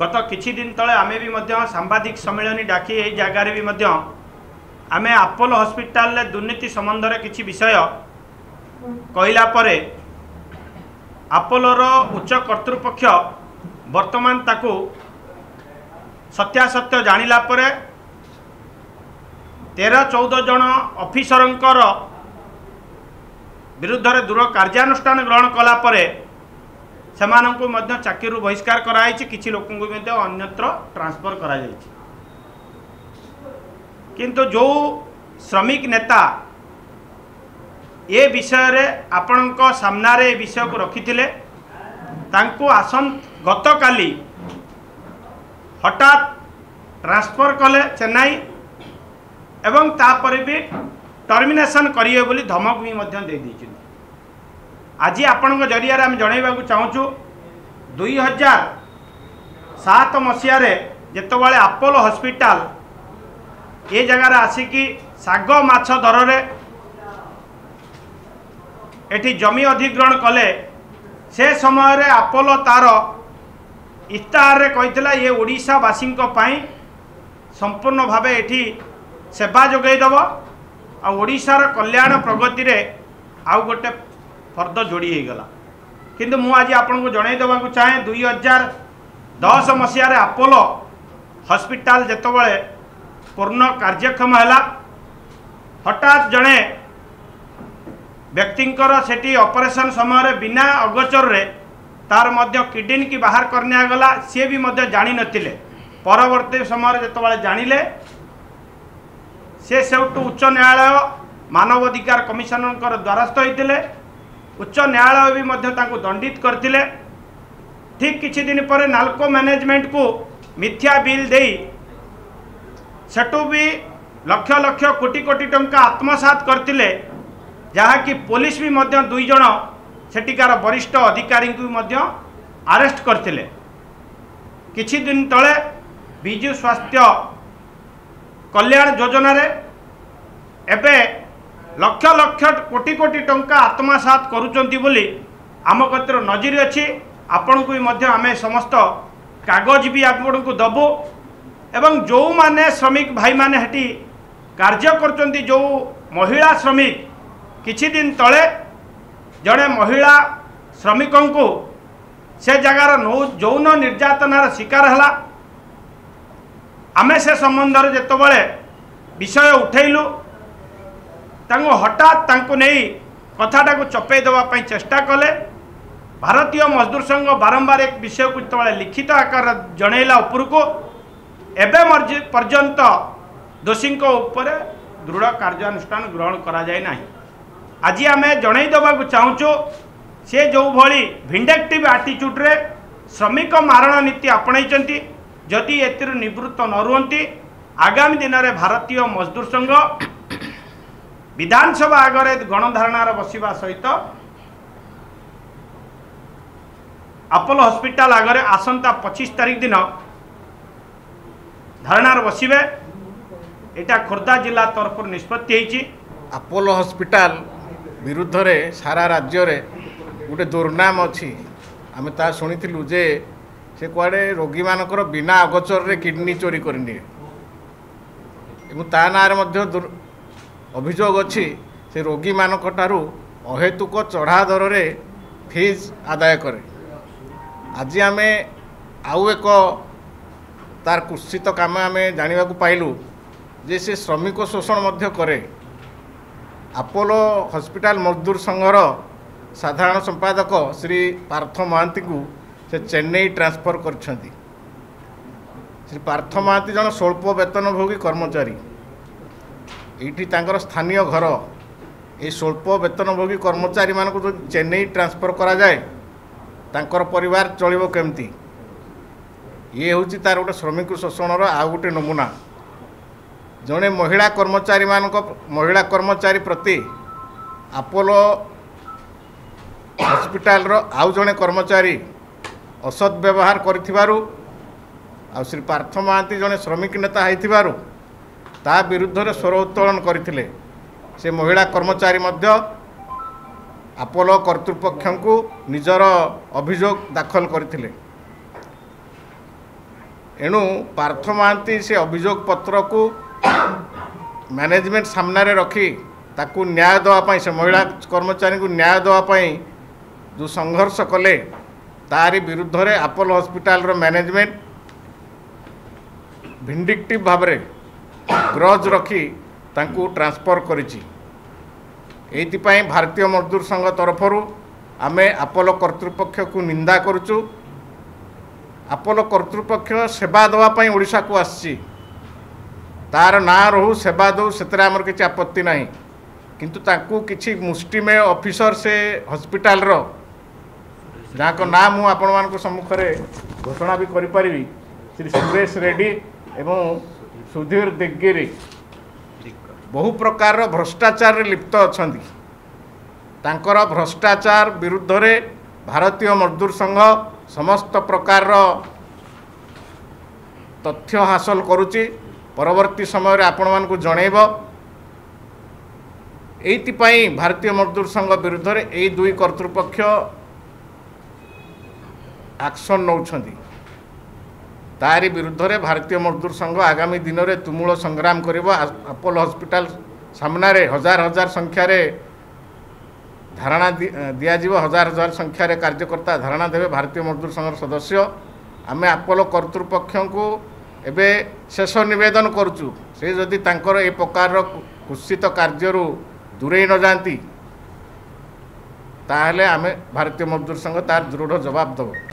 गत किछि दिन तले आमे भी सांबादिक सम्मेलन डाकी एही जगार भी आमे अपोलो हॉस्पिटल रे दुर्नीति संबंध रे किछि विषय कहला परे अपोलो रो उच्च कर्तृपक्ष वर्तमान ताकू सत्यासत्य जानिला परे 13-14 जन ऑफिसरंकर विरुद्ध रे दूर कार्यानुष्ठान ग्रहण कला परे सेमानंकु मध्य चाकरी बहिष्कार कराई किसी लोकंकु मध्य अन्यत्र ट्रांसफर करा जाई। किंतु जो श्रमिक नेता ये विषय रे आपणक सामना रे विषय को रखिथिले तांकु आसन गत काली हठात ट्रांसफर कले चेन्नई एवं तापर भी टर्मिनेशन करिए बोली धमक भी मध्य दे दी। आज आपण जरिया आम जनवाक चाहूँ 2007 मसीह जिते बड़े अपोलो हॉस्पिटल ये जगार आसिकी शाग माछ दर एटी जमी अधिग्रहण कले से समय अपोलो तार इस्ताहारे कही ये ओडावासी संपूर्ण भाव ये सेवा जोगेदब आशार कल्याण प्रगति आउ गोटे फर्द जोड़ी होगा। किंतु मु आज आपको जनईदेवा चाहे 2010 मसीह अपोलो हॉस्पिटल जितेबाला पूर्ण कार्यक्षम है हठात जड़े व्यक्ति सेठी ऑपरेशन समय बिना अगोचर रे तार मध्य किडनी की बाहर करने गला सी भी मध्य जानी नथिले परवर्ती समय जितेबाला जानिले से सेवटू उच्च न्यायालय मानवाधिकार कमिशनर द्वारस्थ होते उच्च न्यायालय भी मध्य तांको दंडित करते। ठीक किसी दिन पर नालको मैनेजमेंट को मिथ्या बिल दे सेटू भी लक्ष लक्ष कोटी कोटी टंका आत्मसात करते जहाँकि पुलिस भी मध्य दुई जन सेटिकार वरिष्ठ अधिकारी को मध्य अरेस्ट करते। किसी दिन तले विजु स्वास्थ्य कल्याण योजना रे एबे लक्ष लक्ष कोटी कोटी टंका आत्मसात करुचंती बोली आम कतर नजर अच्छी आपण को भी आमे समस्त कागज भी आपण को दबो एवं जो माने श्रमिक भाई माने हेटी कार्य करचंती जो महिला श्रमिक किछि दिन तले जड़े महिला श्रमिक को से जगार यौन निर्यातनार शिकार हला आमे से संबंध रे जतबळे विषय उठैलु हठात नहीं कथाटा को चपे देवाई चेष्टा कले। भारतीय मजदूर संघ बारंबार एक विषय को जो लिखित आकार जनईला उपरको एवं पर्यंत दोषी दृढ़ कार्यानुष्ठान ग्रहण करा जाए ना। आज आम जनईदेवा चाहूँ से जो भली भिंडेक्टिव आटीट्यूड्रे श्रमिक मारण नीति आपणई जदि ए निवृत्त न रुहती आगामी दिन में भारतीय मजदूर संघ विधानसभा आगे गणधारणार बसवा सहित अपोलो हॉस्पिटल आगे आसंता 25 तारीख दिन धारणार बसवे एटा खोर्धा जिला तरफ निष्पत्ति होती। अपोलो हॉस्पिटल विरुद्ध रे सारा राज्य रे गोटे दुर्नाम अच्छी आम ता शुणु जे से कुआडे रोगी मानक बिना अगोचर रे किडनी चोरी करनी ता ना अभियोग अच्छी से रोगी मानक ठारू अहेतुक चढ़ा दर रे फीज आदाय करे। आज आम आउ एक तार कुत्सित काम आम जाना पाइलु जे से श्रमिक शोषण करे। अपोलो हॉस्पिटल मजदूर संघर साधारण संपादक श्री पार्थ महांती को से चेन्नई ट्रांसफर कर। श्री पार्थ महांती जन स्वल्प वेतनभोगी कर्मचारी एठी तांकर स्थानीय घर ये स्वल्प वेतनभोगी कर्मचारी मानक जो चेन्नई ट्रांसफर करा जाए तांकर परिवार चलिबो केमती ये होची तार गोटे श्रमिक शोषण रो आ गोटे नमूना। जने महिला कर्मचारी प्रति अपोलो हॉस्पिटल रो आउ जने कर्मचारी असद व्यवहार करथिबारु आ श्री पार्थ महांती जने श्रमिक नेता हैथिबारु ता विरुद्ध रे स्वर उत्तोलन करथिले से महिला कर्मचारी मध्य अपोलो कर्तृपक्ष को निजर अभियोग दाखल करथिले। एणु पार्थ महांती से अभियोग पत्र को मैनेजमेंट सामने रखी ताकू न्याय देवाई से महिला कर्मचारी को न्याय देवाई जो संघर्ष कले तारी विरुद्ध रे अपोलो हॉस्पिटल रो मैनेजमेंट भिंडिक्टिव भाव रे ग्रज रखी तांकू ट्रांसफर करिछि। एतिपाई भारतीय मजदूर संघ तरफरु आमे अपोलो कर्तृपक्ष को निंदा करुचु। अपोलो कर्तृपक्ष सेवा देवाई ओडिशा को आसी तार ना रहू सेवा दो से आमर किसी आपत्ति ना, किंतु ताकू किसी मुष्टिमेय ऑफिसर से हॉस्पिटल रो जहाँ ना मुझे आपण सम्मुखरे घोषणा भी करी श्री सुरेश रेड्डी एवं सुधीर दिगिर बहु प्रकार भ्रष्टाचार लिप्त अच्छा। तांकर भ्रष्टाचार विरुद्ध रे भारतीय मजदूर संघ समस्त प्रकार तथ्य हासिल करुच्ची। परवर्ती समय आपण मानक जणेब। एइतिपाई भारतीय मजदूर संघ विरुद्ध रे ए दुई कर्तृपक्ष एक्शन नौछंदी। तारी विरुद्ध रे भारतीय मजदूर संघ आगामी दिन रे तुमुल संग्राम करिव। अपोलो हॉस्पिटल सामना रे हजार हजार संख्या रे धारणा दियाजिव, हजार हजार संख्या रे कार्यकर्ता धारणा देवे भारतीय मजदूर संघर सदस्य। आमे अपोलो कर्तृपक्ष को एबे शेष निवेदन करुचु से जदि तांकर ए प्रकार कुत्सित कार्यरु दूरे न जाती ताहले आमे भारतीय मजदूर संघ तार दृढ़ जवाब देव।